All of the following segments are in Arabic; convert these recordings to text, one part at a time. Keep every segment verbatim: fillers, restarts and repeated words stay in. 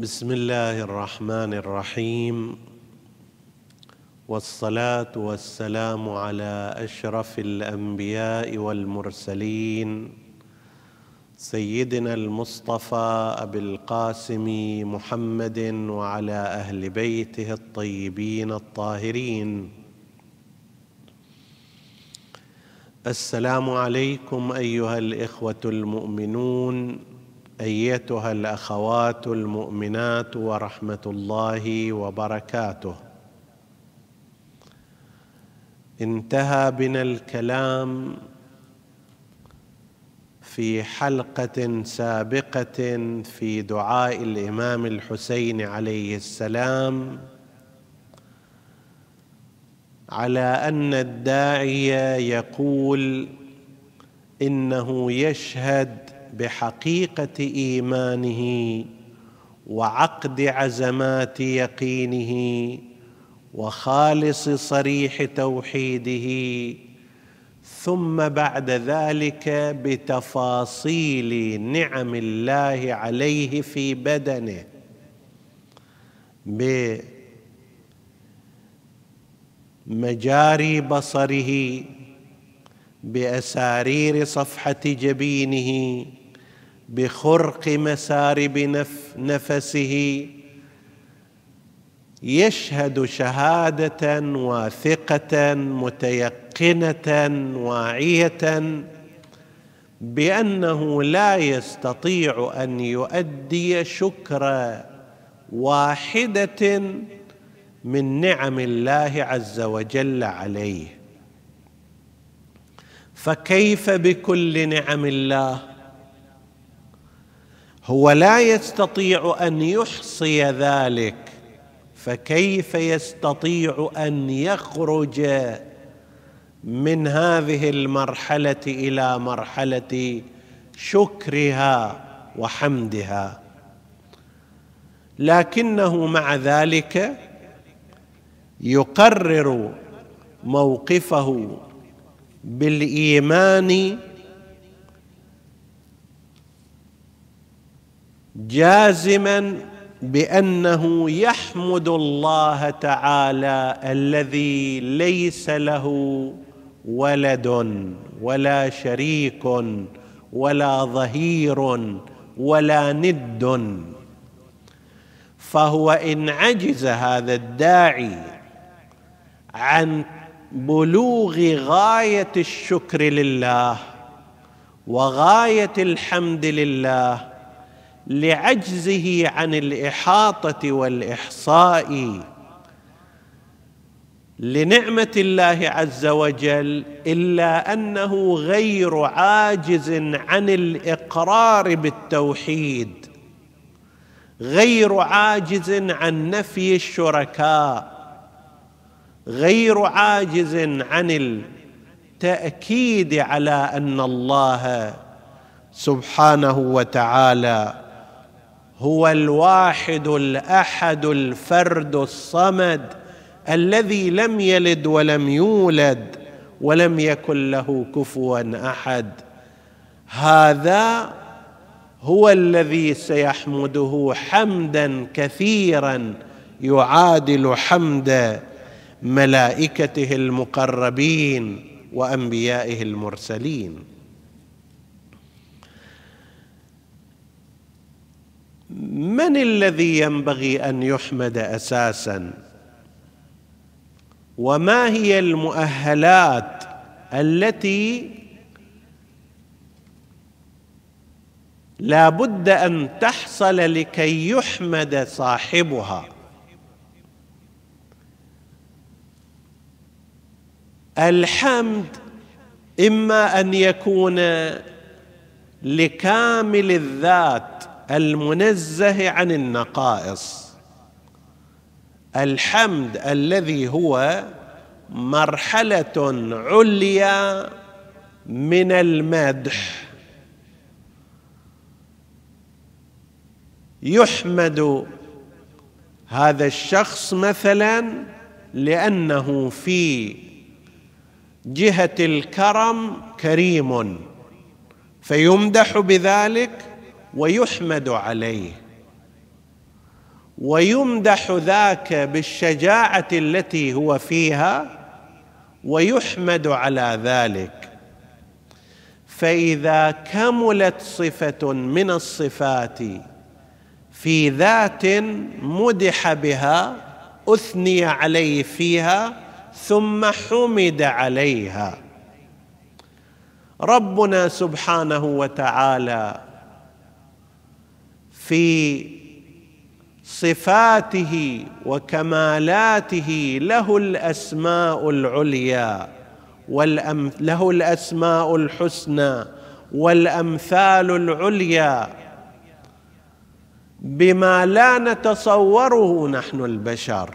بسم الله الرحمن الرحيم، والصلاة والسلام على أشرف الأنبياء والمرسلين سيدنا المصطفى أبي القاسم محمد وعلى أهل بيته الطيبين الطاهرين. السلام عليكم أيها الإخوة المؤمنون، أيتها الأخوات المؤمنات، ورحمة الله وبركاته. انتهى بنا الكلام في حلقة سابقة في دعاء الإمام الحسين عليه السلام على أن الداعية يقول إنه يشهد بحقيقة إيمانه وعقد عزمات يقينه وخالص صريح توحيده، ثم بعد ذلك بتفاصيل نعم الله عليه في بدنه بمجاري بصره، بأسارير صفحة جبينه، بخرق مسارب نف نفسه، يشهد شهادة واثقة متيقنة واعية بأنه لا يستطيع أن يؤدي شكر واحدة من نعم الله عز وجل عليه، فكيف بكل نعم الله؟ هو لا يستطيع أن يحصي ذلك، فكيف يستطيع أن يخرج من هذه المرحلة إلى مرحلة شكرها وحمدها؟ لكنه مع ذلك يقرر موقفه بالإيمان جازماً بأنه يحمد الله تعالى الذي ليس له ولد ولا شريك ولا ظهير ولا ند. فهو إن عجز هذا الداعي عن بلوغ غاية الشكر لله وغاية الحمد لله لعجزه عن الإحاطة والإحصاء لنعمة الله عز وجل، إلا أنه غير عاجز عن الإقرار بالتوحيد، غير عاجز عن نفي الشركاء، غير عاجز عن التأكيد على أن الله سبحانه وتعالى هو الواحد الأحد الفرد الصمد الذي لم يلد ولم يولد ولم يكن له كفوا أحد. هذا هو الذي سيحمده حمدا كثيرا يعادل حمد ملائكته المقربين وأنبيائه المرسلين. من الذي ينبغي أن يحمد أساساً؟ وما هي المؤهلات التي لا بد أن تحصل لكي يحمد صاحبها؟ الحمد إما أن يكون لكامل الذات المنزه عن النقائص، الحمد الذي هو مرحلة عليا من المدح، يحمد هذا الشخص مثلا لأنه في جهة الكرم كريم فيمدح بذلك ويحمد عليه، ويمدح ذاك بالشجاعة التي هو فيها ويحمد على ذلك. فإذا كملت صفة من الصفات في ذات مدح بها أثني عليه فيها ثم حمد عليها. ربنا سبحانه وتعالى في صفاته وكمالاته له الأسماء العليا وله الأسماء الحسنى والأمثال العليا بما لا نتصوره نحن البشر.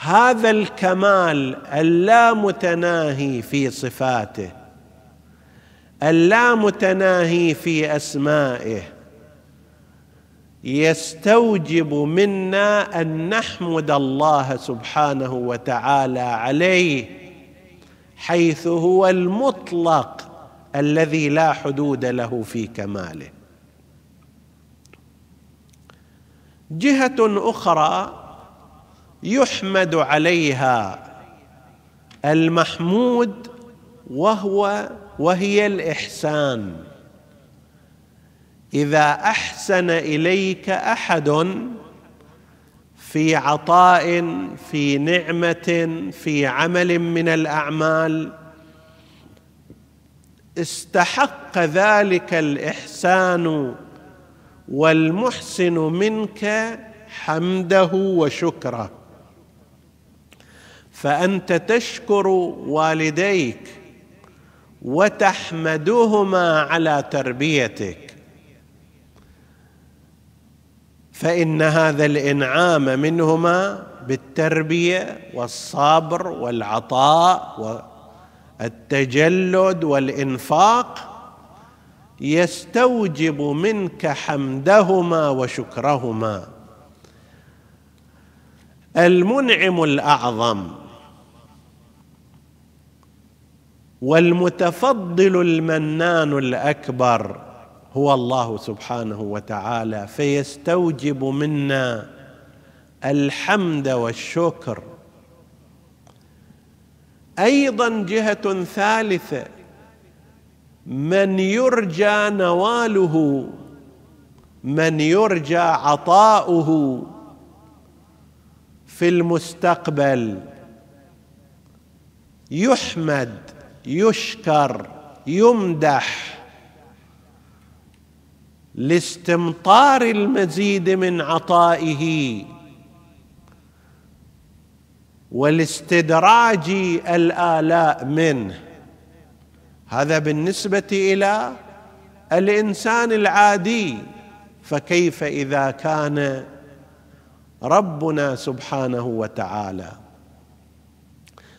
هذا الكمال اللامتناهي في صفاته، اللامتناهي في أسمائه، يستوجب منا أن نحمد الله سبحانه وتعالى عليه، حيث هو المطلق الذي لا حدود له في كماله. جهة أخرى يحمد عليها المحمود وهو وهي الإحسان. إذا أحسن إليك أحد في عطاء، في نعمة، في عمل من الأعمال، استحق ذلك الإحسان والمحسن منك حمده وشكره، فأنت تشكر والديك وتحمدهما على تربيتك، فإن هذا الإنعام منهما بالتربية والصبر والعطاء والتجلد والإنفاق يستوجب منك حمدهما وشكرهما. المنعم الأعظم والمتفضل المنان الأكبر هو الله سبحانه وتعالى، فيستوجب منا الحمد والشكر. أيضا جهة ثالثة من يرجى نواله، من يرجى عطاؤه في المستقبل، يحمد، يشكر، يمدح لاستمطار المزيد من عطائه ولاستدراج الآلاء منه. هذا بالنسبة إلى الإنسان العادي، فكيف إذا كان ربنا سبحانه وتعالى؟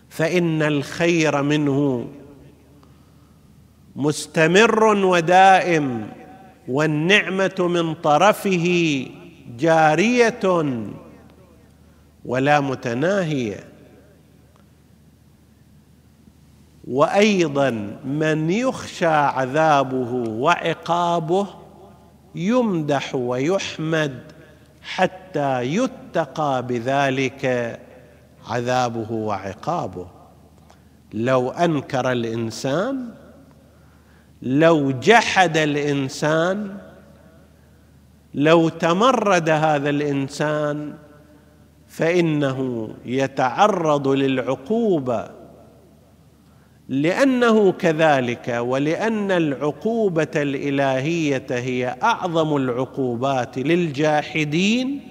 فإن الخير منه مستمر ودائم، والنعمة من طرفه جارية ولا متناهية. وأيضا من يخشى عذابه وعقابه يمدح ويحمد حتى يتقى بذلك عذابه وعقابه. لو أنكر الإنسان، لو جحد الإنسان، لو تمرد هذا الإنسان، فإنه يتعرض للعقوبة، لأنه كذلك، ولأن العقوبة الإلهية هي أعظم العقوبات للجاحدين.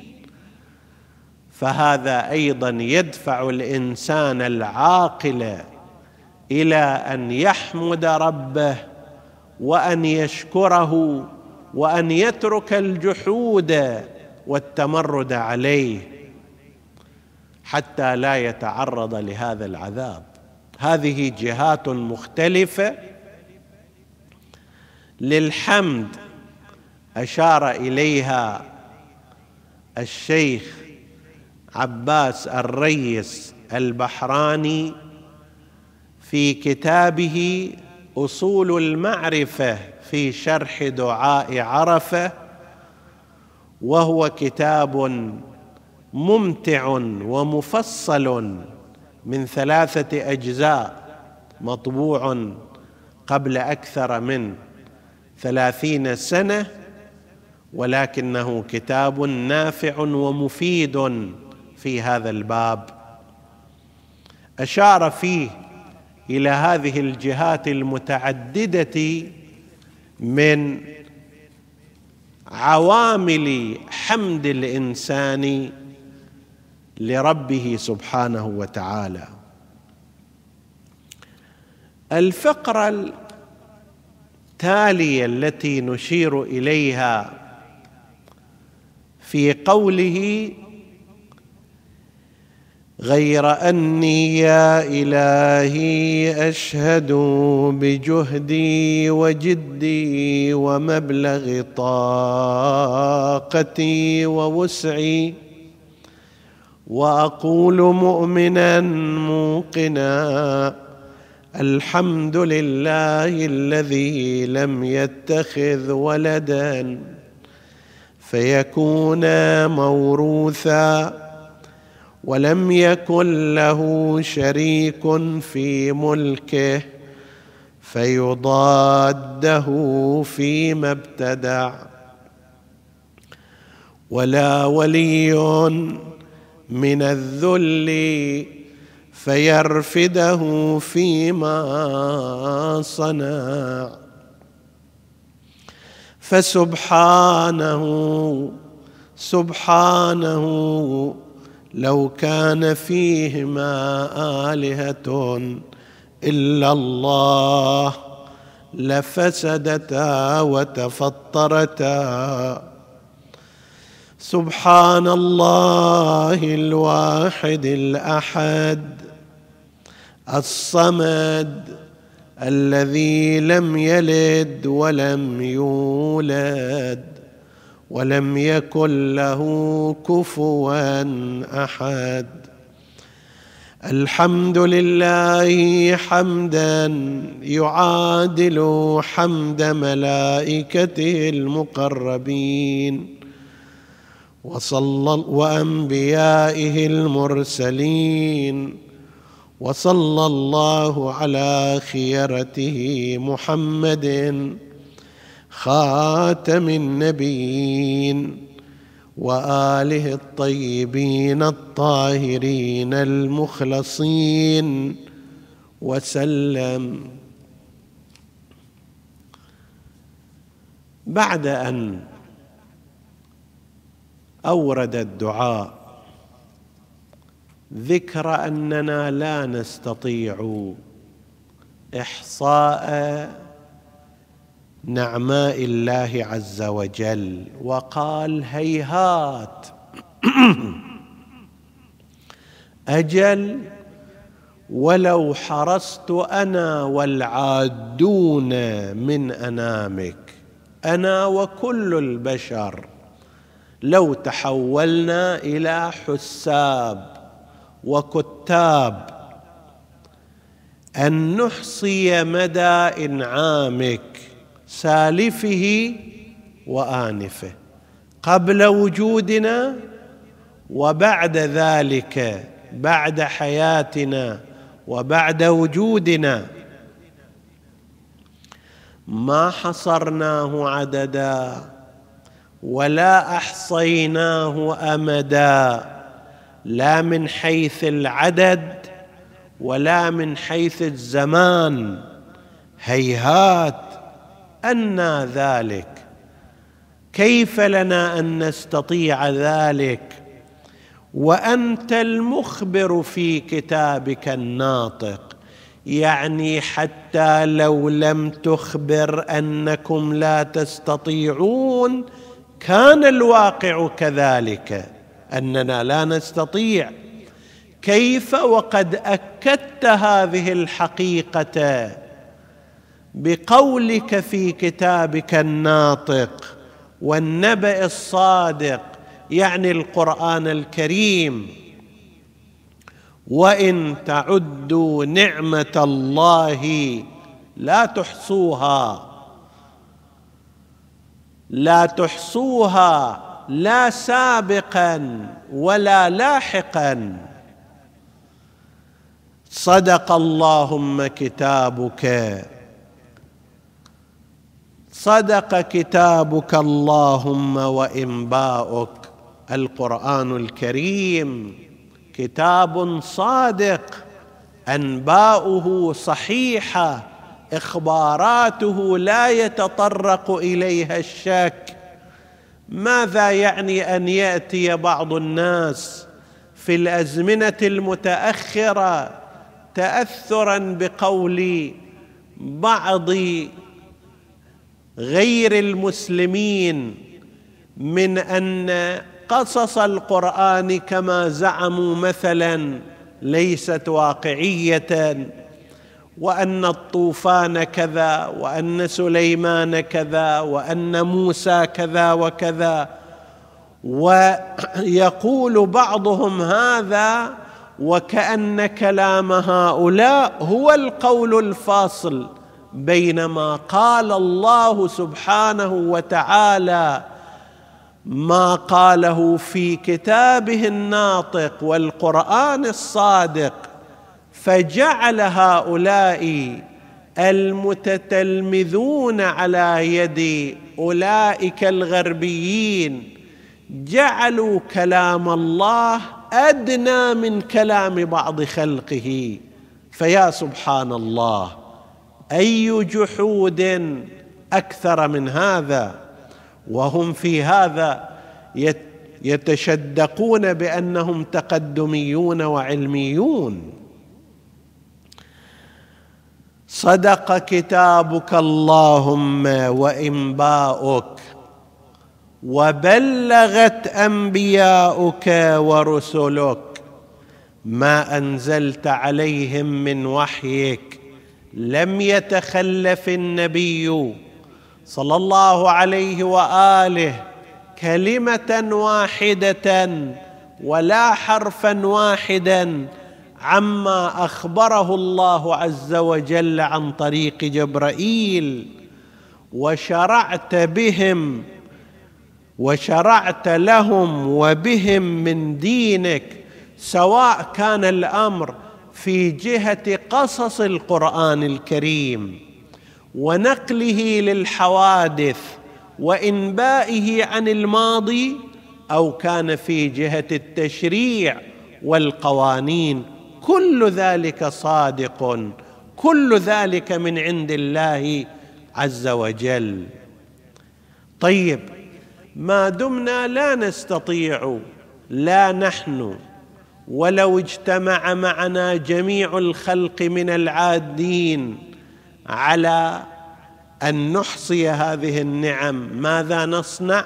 فهذا أيضا يدفع الإنسان العاقل إلى أن يحمد ربه وأن يشكره وأن يترك الجحود والتمرد عليه حتى لا يتعرض لهذا العذاب. هذه جهات مختلفة للحمد أشار إليها الشيخ عباس الريس البحراني في كتابه أصول المعرفة في شرح دعاء عرفة، وهو كتاب ممتع ومفصل من ثلاثة أجزاء، مطبوع قبل أكثر من ثلاثين سنة، ولكنه كتاب نافع ومفيد في هذا الباب. أشار فيه إلى هذه الجهات المتعددة من عوامل حمد الإنسان لربه سبحانه وتعالى. الفقرة التالية التي نشير إليها في قوله: غير أني يا إلهي أشهد بجهدي وجدي ومبلغ طاقتي ووسعي، وأقول مؤمنا موقنا الحمد لله الذي لم يتخذ ولدا فيكون موروثا، ولم يكن له شريك في ملكه فيضاده فيما ابتدع، ولا ولي من الذل فيرفده فيما صنع، فسبحانه سبحانه لو كان فيهما آلهة إلا الله لفسدتا وتفطرتا، سبحان الله الواحد الأحد الصمد الذي لم يلد ولم يولد ولم يكن له كفوا أحد، الحمد لله حمدا يعادل حمد ملائكته المقربين وصلى وأنبيائه المرسلين، وصلى الله على خيرته محمد خاتم النبيين وآله الطيبين الطاهرين المخلصين وسلم. بعد أن أورد الدعاء ذكر أننا لا نستطيع إحصاء نعماء الله عز وجل، وقال: هيهات أجل ولو حرصت أنا والعادون من أنامك، أنا وكل البشر لو تحولنا إلى حساب وكتاب أن نحصي مدى إنعامك سالفه وآنفه قبل وجودنا وبعد ذلك، بعد حياتنا وبعد وجودنا، ما حصرناه عددا ولا أحصيناه أمدا، لا من حيث العدد ولا من حيث الزمان. هيهات أنى ذلك، كيف لنا أن نستطيع ذلك وأنت المخبر في كتابك الناطق؟ يعني حتى لو لم تخبر أنكم لا تستطيعون كان الواقع كذلك أننا لا نستطيع، كيف وقد أكدت هذه الحقيقة بقولك في كتابك الناطق والنبأ الصادق، يعني القرآن الكريم: وإن تعدوا نعمة الله لا تحصوها، لا تحصوها لا سابقا ولا لاحقا. صدق اللهم كتابك، صدق كتابك اللهم وإنباؤك. القرآن الكريم كتاب صادق، أنباؤه صحيحة، إخباراته لا يتطرق إليها الشك. ماذا يعني أن يأتي بعض الناس في الأزمنة المتأخرة تأثرا بقول بعض غير المسلمين من أن قصص القرآن كما زعموا مثلا ليست واقعية، وأن الطوفان كذا، وأن سليمان كذا، وأن موسى كذا وكذا. ويقول بعضهم هذا وكأن كلام هؤلاء هو القول الفاصل، بينما قال الله سبحانه وتعالى ما قاله في كتابه الناطق والقرآن الصادق. فجعل هؤلاء المتتلمذون على يد أولئك الغربيين جعلوا كلام الله أدنى من كلام بعض خلقه. فيا سبحان الله، أي جحود أكثر من هذا! وهم في هذا يتشدقون بأنهم تقدميون وعلميون. صدق كتابك اللهم وإنباؤك، وبلغت أنبياؤك ورسلك ما أنزلت عليهم من وحيك. لم يتخلف النبي صلى الله عليه وآله كلمة واحدة ولا حرفا واحدا عما أخبره الله عز وجل عن طريق جبرائيل. وشرعت بهم وشرعت لهم وبهم من دينك، سواء كان الأمر في جهة قصص القرآن الكريم ونقله للحوادث وإنبائه عن الماضي، أو كان في جهة التشريع والقوانين. كل ذلك صادق، كل ذلك من عند الله عز وجل. طيب، ما دمنا لا نستطيع، لا نحن ولو اجتمع معنا جميع الخلق من العادين على أن نحصي هذه النعم، ماذا نصنع؟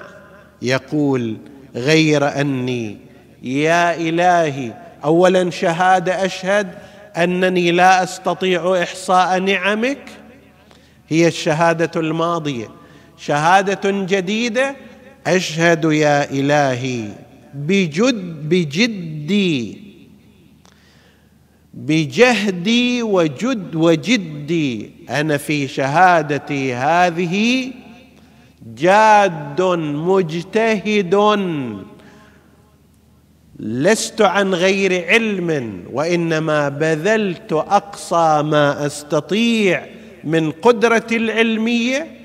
يقول غير أني يا إلهي، أولا شهادة أشهد أنني لا أستطيع إحصاء نعمك، هي الشهادة الماضية. شهادة جديدة، أشهد يا إلهي بجد بجدي بجهدي وجد وجدي، أنا في شهادتي هذه جاد مجتهد، لست عن غير علم، وإنما بذلت أقصى ما أستطيع من قدرتي العلمية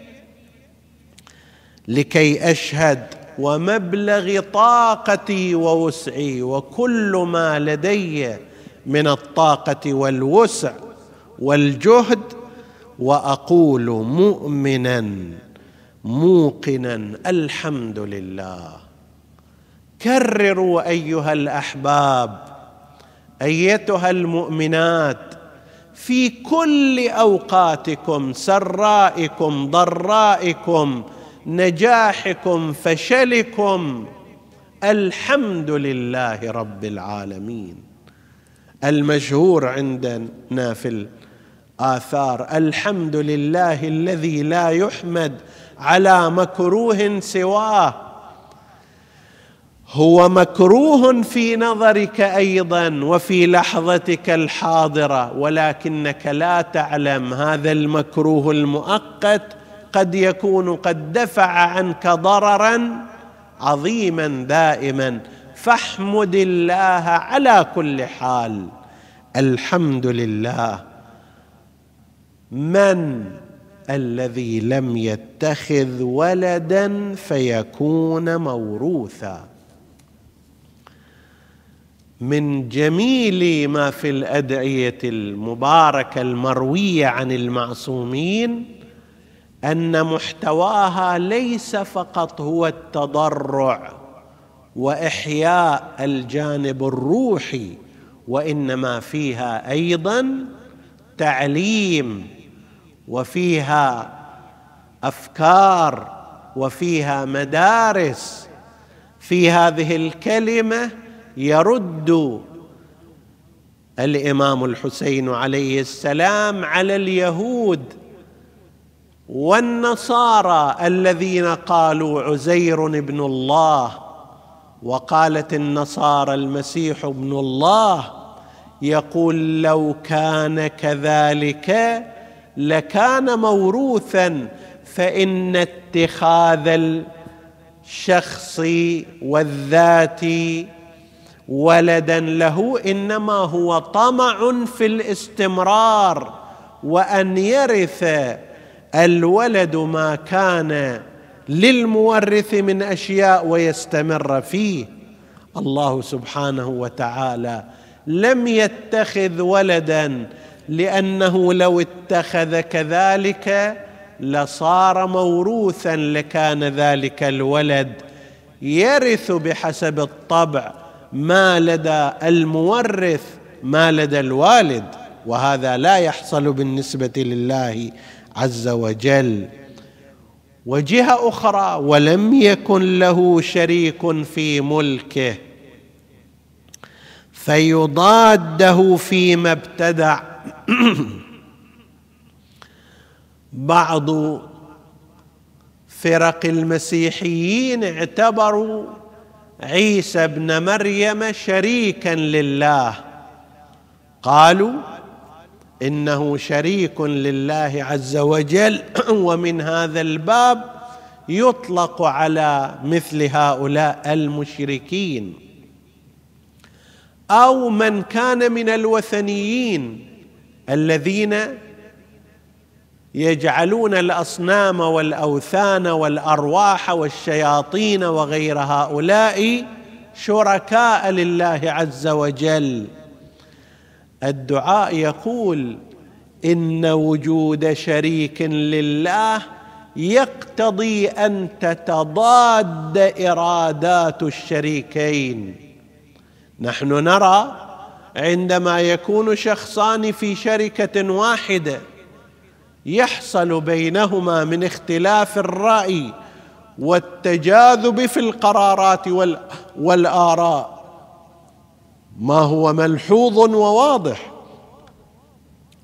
لكي أشهد، ومبلغ طاقتي ووسعي وكل ما لدي من الطاقة والوسع والجهد، وأقول مؤمنا موقنا الحمد لله. كرروا أيها الأحباب، أيتها المؤمنات، في كل أوقاتكم، سرائكم ضرائكم، نجاحكم فشلكم، الحمد لله رب العالمين. المشهور عندنا في الآثار: الحمد لله الذي لا يحمد على مكروه سواه. هو مكروه في نظرك أيضا وفي لحظتك الحاضرة، ولكنك لا تعلم هذا المكروه المؤقت قد يكون قد دفع عنك ضررا عظيما دائما، فاحمد الله على كل حال. الحمد لله من الذي لم يتخذ ولدا فيكون موروثا. من جميل ما في الأدعية المباركة المروية عن المعصومين أن محتواها ليس فقط هو التضرع وإحياء الجانب الروحي، وإنما فيها أيضا تعليم، وفيها أفكار، وفيها مدارس. في هذه الكلمة يرد الإمام الحسين عليه السلام على اليهود والنصارى الذين قالوا عزير ابن الله، وقالت النصارى المسيح ابن الله، يقول لو كان كذلك لكان موروثا، فإن اتخاذ الشخص والذات ولدا له إنما هو طمع في الاستمرار، وأن يرث الولد ما كان للمورث من أشياء ويستمر فيه. الله سبحانه وتعالى لم يتخذ ولدا، لأنه لو اتخذ كذلك لصار موروثا، لكان ذلك الولد يرث بحسب الطبع ما لدى المورث ما لدى الوالد، وهذا لا يحصل بالنسبة لله عز وجل. وجهة أخرى ولم يكن له شريك في ملكه فيضاده فيما ابتدع. بعض فرق المسيحيين اعتبروا عيسى ابن مريم شريكا لله، قالوا إنه شريك لله عز وجل، ومن هذا الباب يطلق على مثل هؤلاء المشركين. أو من كان من الوثنيين الذين يجعلون الأصنام والأوثان والأرواح والشياطين وغير هؤلاء شركاء لله عز وجل. الدعاء يقول إن وجود شريك لله يقتضي أن تتضاد إرادات الشريكين. نحن نرى عندما يكون شخصان في شركة واحدة يحصل بينهما من اختلاف الرأي والتجاذب في القرارات والآراء، ما هو ملحوظ وواضح.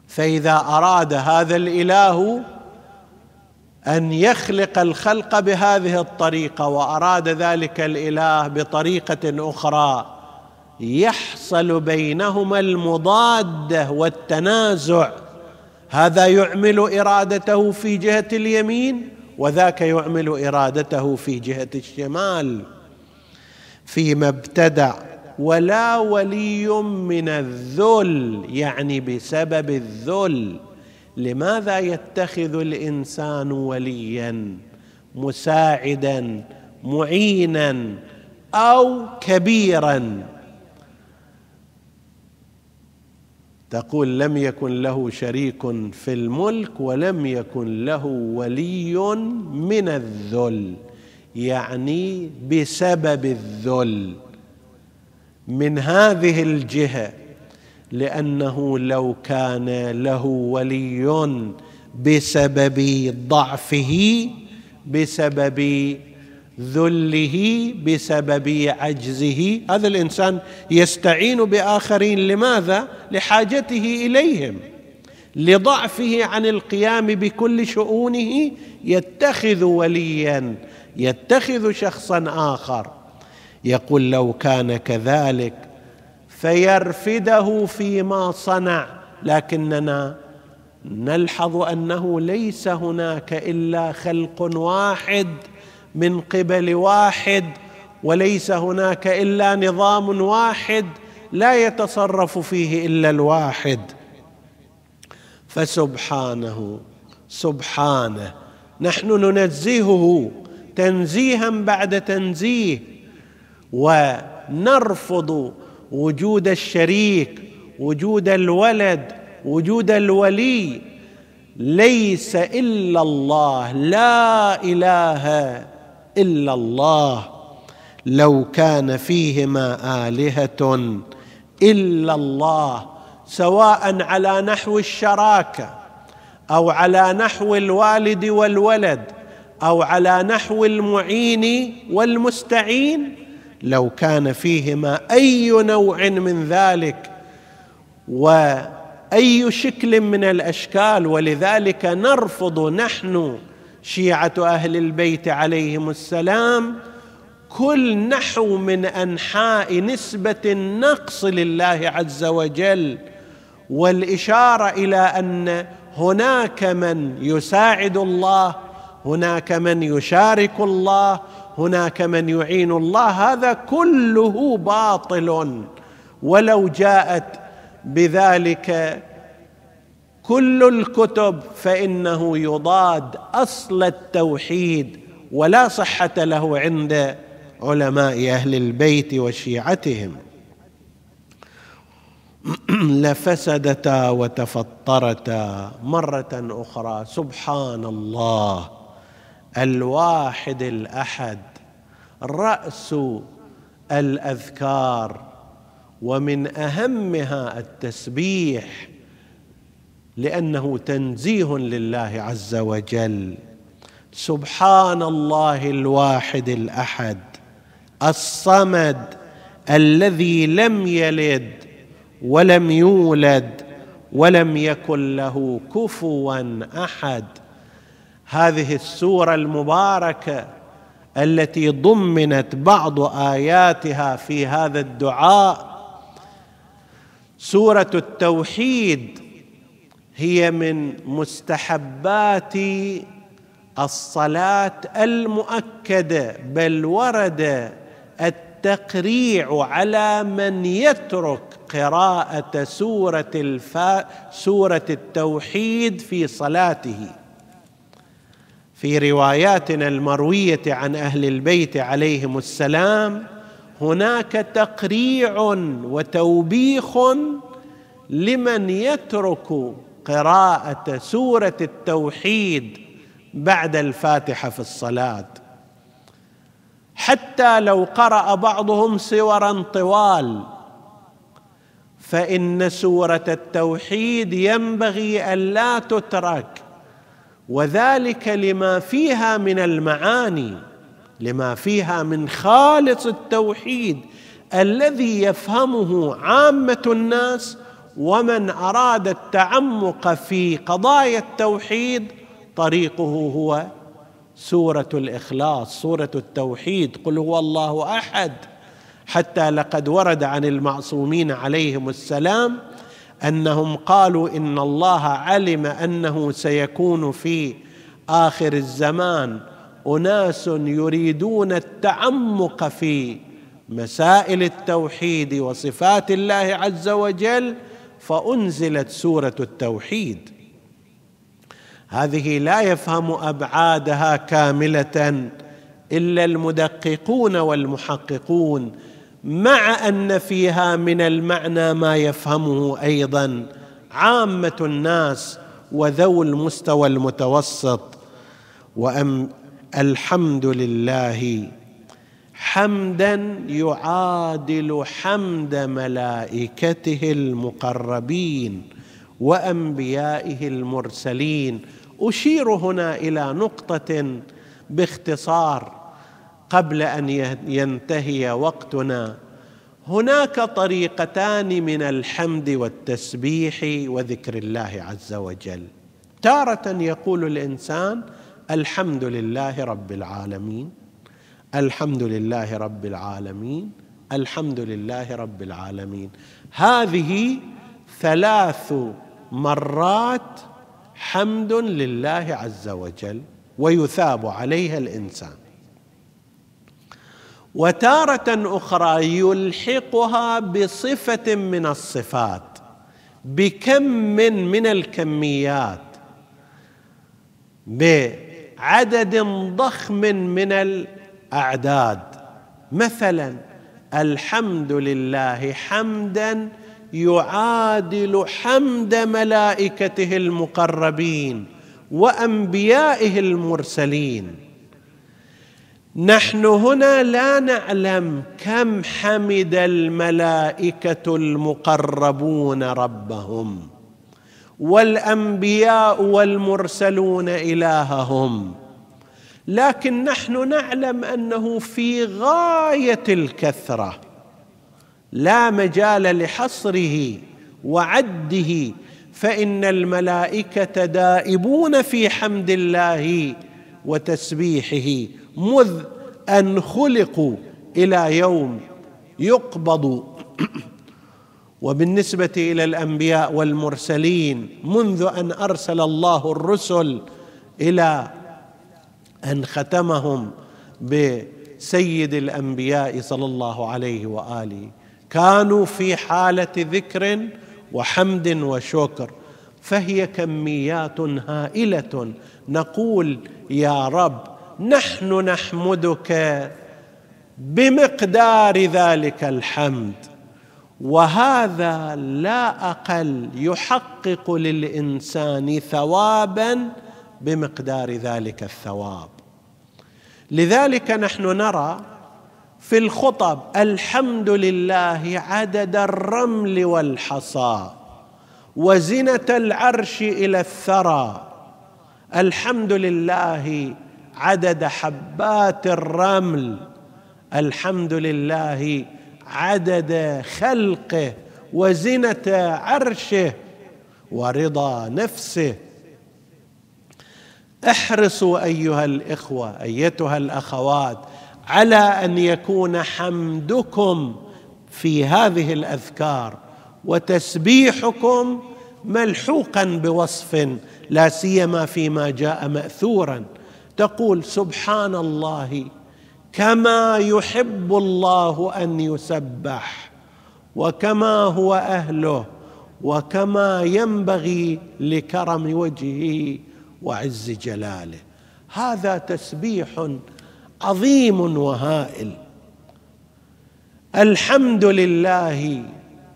فإذا أراد هذا الإله أن يخلق الخلق بهذه الطريقة وأراد ذلك الإله بطريقة أخرى، يحصل بينهما المضادة والتنازع، هذا يعمل إرادته في جهة اليمين وذاك يعمل إرادته في جهة الشمال فيما ابتدع. ولا ولي من الذل، يعني بسبب الذل. لماذا يتخذ الإنسان وليا مساعدا معينا أو كبيرا؟ تقول لم يكن له شريك في الملك ولم يكن له ولي من الذل، يعني بسبب الذل من هذه الجهة، لأنه لو كان له ولي بسبب ضعفه بسبب ذله بسبب عجزه، هذا الإنسان يستعين بآخرين. لماذا؟ لحاجته إليهم، لضعفه عن القيام بكل شؤونه يتخذ وليا، يتخذ شخصا آخر. يقول لو كان كذلك فيرفده فيما صنع، لكننا نلحظ أنه ليس هناك إلا خلق واحد من قبل واحد، وليس هناك إلا نظام واحد لا يتصرف فيه إلا الواحد. فسبحانه سبحانه نحن ننزهه تنزيها بعد تنزيه، ونرفض وجود الشريك، وجود الولد، وجود الولي. ليس إلا الله، لا إله إلا الله. لو كان فيهما آلهة إلا الله، سواء على نحو الشراكة أو على نحو الوالد والولد أو على نحو المعين والمستعين، لو كان فيهما أي نوع من ذلك وأي شكل من الأشكال. ولذلك نرفض نحن شيعة أهل البيت عليهم السلام كل نحو من أنحاء نسبة النقص لله عز وجل، والإشارة إلى أن هناك من يساعد الله، هناك من يشارك الله، هناك من يعين الله، هذا كله باطل. ولو جاءت بذلك كل الكتب فإنه يضاد أصل التوحيد، ولا صحة له عند علماء أهل البيت وشيعتهم. لفسدتا وتفطرتا. مرة أخرى سبحان الله الواحد الأحد، رأس الأذكار، ومن أهمها التسبيح لأنه تنزيه لله عز وجل. سبحان الله الواحد الأحد الصمد الذي لم يلد ولم يولد ولم يكن له كفوا أحد. هذه السورة المباركة التي ضمنت بعض آياتها في هذا الدعاء سورة التوحيد، هي من مستحبات الصلاة المؤكدة، بل ورد التقريع على من يترك قراءة سورة الفا سورة التوحيد في صلاته. في رواياتنا المروية عن أهل البيت عليهم السلام هناك تقريع وتوبيخ لمن يترك قراءة سورة التوحيد بعد الفاتحة في الصلاة، حتى لو قرأ بعضهم سورا طوال، فإن سورة التوحيد ينبغي ألا تترك، وذلك لما فيها من المعاني، لما فيها من خالص التوحيد الذي يفهمه عامة الناس، ومن أراد التعمق في قضايا التوحيد طريقه هو سورة الإخلاص، سورة التوحيد، قل هو الله أحد. حتى لقد ورد عن المعصومين عليهم السلام أنهم قالوا إن الله علم أنه سيكون في آخر الزمان أناس يريدون التعمق في مسائل التوحيد وصفات الله عز وجل، فأنزلت سورة التوحيد. هذه لا يفهم أبعادها كاملة إلا المدققون والمحققون، مع أن فيها من المعنى ما يفهمه أيضا عامة الناس وذو المستوى المتوسط. وأم الحمد لله حمدا يعادل حمد ملائكته المقربين وأنبيائه المرسلين. أشير هنا إلى نقطة باختصار قبل أن ينتهي وقتنا. هناك طريقتان من الحمد والتسبيح وذكر الله عز وجل. تارة يقول الإنسان الحمد لله رب العالمين، الحمد لله رب العالمين، الحمد لله رب العالمين. هذه ثلاث مرات حمد لله عز وجل ويثاب عليها الإنسان. وتارة أخرى يلحقها بصفة من الصفات، بكم من من الكميات، بعدد ضخم من الأعداد. مثلا الحمد لله حمدا يعادل حمد ملائكته المقربين وأنبيائه المرسلين. نحن هنا لا نعلم كم حمد الملائكة المقربون ربهم والأنبياء والمرسلون إلههم، لكن نحن نعلم أنه في غاية الكثرة لا مجال لحصره وعده، فإن الملائكة دائبون في حمد الله وتسبيحه مذ أن خلقوا إلى يوم يقبضوا، وبالنسبة إلى الأنبياء والمرسلين منذ أن أرسل الله الرسل إلى أن ختمهم بسيد الأنبياء صلى الله عليه وآله، كانوا في حالة ذكر وحمد وشكر. فهي كميات هائلة. نقول يا رب نحن نحمدك بمقدار ذلك الحمد، وهذا لا أقل يحقق للإنسان ثوابا بمقدار ذلك الثواب. لذلك نحن نرى في الخطب الحمد لله عدد الرمل والحصى وزنة العرش إلى الثرى، الحمد لله عدد حبات الرمل، الحمد لله عدد خلقه وزنة عرشه ورضا نفسه. احرصوا أيها الإخوة أيتها الأخوات على أن يكون حمدكم في هذه الأذكار وتسبيحكم ملحوقا بوصف، لا سيما فيما جاء مأثورا. تقول سبحان الله كما يحب الله أن يسبح وكما هو أهله وكما ينبغي لكرم وجهه وعز جلاله. هذا تسبيح عظيم وهائل. الحمد لله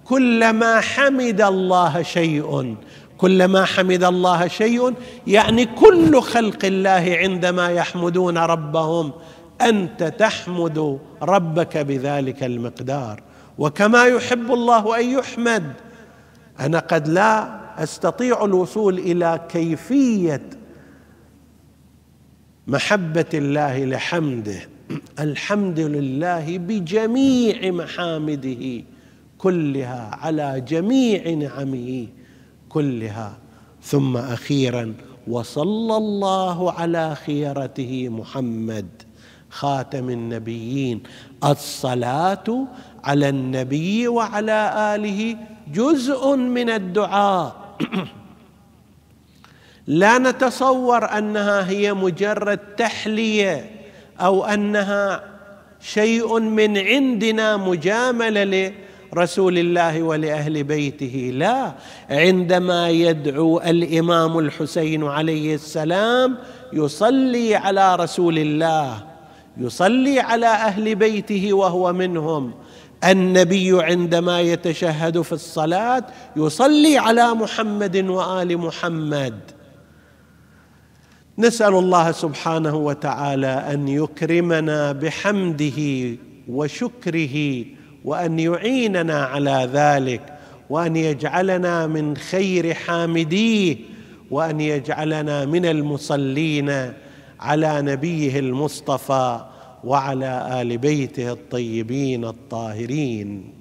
كلما حمد الله شيء، كلما حمد الله شيء يعني كل خلق الله عندما يحمدون ربهم أنت تحمد ربك بذلك المقدار. وكما يحب الله أن يحمد، أنا قد لا أستطيع الوصول إلى كيفية محبة الله لحمده. الحمد لله بجميع محامده كلها على جميع نعمه كلها. ثم أخيرا وصلى الله على خيرته محمد خاتم النبيين، الصلاة على النبي وعلى آله جزء من الدعاء. لا نتصور أنها هي مجرد تحلية أو أنها شيء من عندنا مجاملة لرسول الله ولأهل بيته، لا. عندما يدعو الإمام الحسين عليه السلام يصلي على رسول الله، يصلي على أهل بيته وهو منهم. النبي عندما يتشهد في الصلاة يصلي على محمد وآل محمد. نسأل الله سبحانه وتعالى أن يكرمنا بحمده وشكره، وأن يعيننا على ذلك، وأن يجعلنا من خير حامديه، وأن يجعلنا من المصلين على نبيه المصطفى وعلى آل بيته الطيبين الطاهرين.